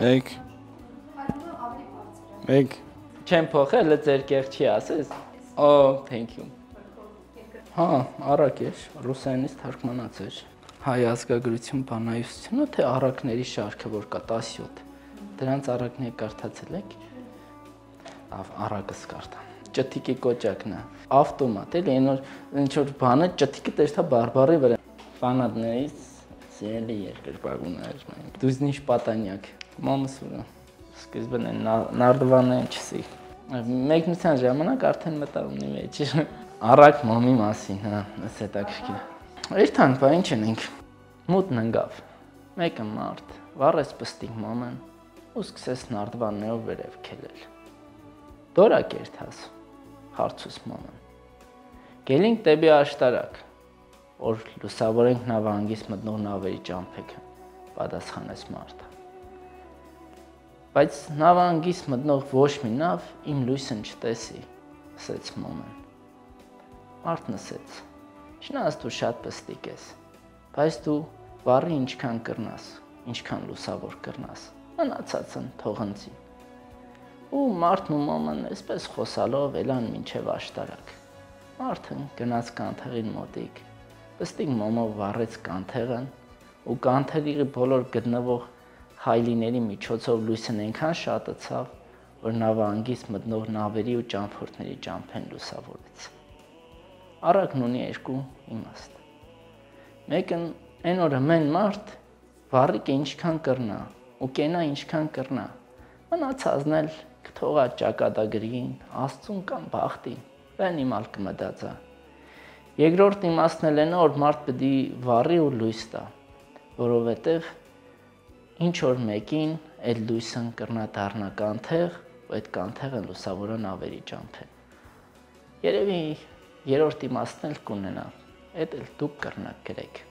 Մեկ Չեմ փոխել, ձեր կերտ չի ասես։ Oh, thank you. Հա, առակ է, ռուսերենից թարգմանած է։ Հայ ազգագրություն բանայությունը թե առակների շարքը որ կա 17։ Դրանց առակները կարդացել եք։ Ավ առակս կարդա։ Ճտիկի կոճակն է։ Ավտոմատ էլի, այն որ ինչ որ բանը ճտիկը դեշտա բարբարի վրա։ Ֆանատներից ցելի երկրպագուներ մենք։ Դուզնիշ պատանյակ։ Մամաս վրա։ Սկզբն են նարդվանն են չսի։ Մեկնության ժամանակ արդեն մտա ունի մեջ։ Առակ մամի մասին, հա, այս հետաքրքիր։ Երթան, բա ինչ ենք։ Մուտն ընկավ։ Մեկը մարդ, վառես պստիկ մաման, ու սկսեց նարդվաններով վերև քելել։ Դորա կերտաս, հարցուս մաման։ Գելինք դեպի աշտարակ, որ լուսավորենք նավանգից մտնող նավերի ճամփեքը, պատասխանեց մարդը։ Բայց նավանգից մտնող ոչ մի նավ իմ լույսն չտեսի, ասաց մոմեն։ Մարդն ասաց. «Չնայած դու շատ պստիկ ես, բայց դու վառի ինչքան կռնաս, ինչքան լուսավոր կռնաս, մնացածն թող ընձի»։ Ու մարդն ու մոմեն այսպես խոսալով ելան մինչև աշտարակ։ Մարդն գնաց կանթեղին մոտիկ, պստիկ մոմով վառեց կանթեղն ու կանթեղի բոլոր գտնվող Հայլիների միջոցով լույսն այնքան շատացավ, որ նավանգից մտնող նավերի ու ճամփորդների ճամփեն լուսավորեց։ Առակն ունի երկու իմաստ։ Մեկն այն օրը մեն մարդ վառիկը ինչքան կռնա, ու կենա ինչքան կռնա, մնացածն էլ կթողա ճակատագրին, աստծուն կամ բախտին, բան իմալ կմտածա։ Երկրորդ իմաստն էլ այն է, որ մարդ պետք է վառի ու լույս տա, որովհետև Ինչ որ մեկին այդ լույսն կռնա դառնա կանթեղ, ու այդ կանթեղը լուսավորա նավերի ճամփեն։ Երևի երրորդ իմաստն էլ կունենա, այդ էլ դուք կռնաք գրեք։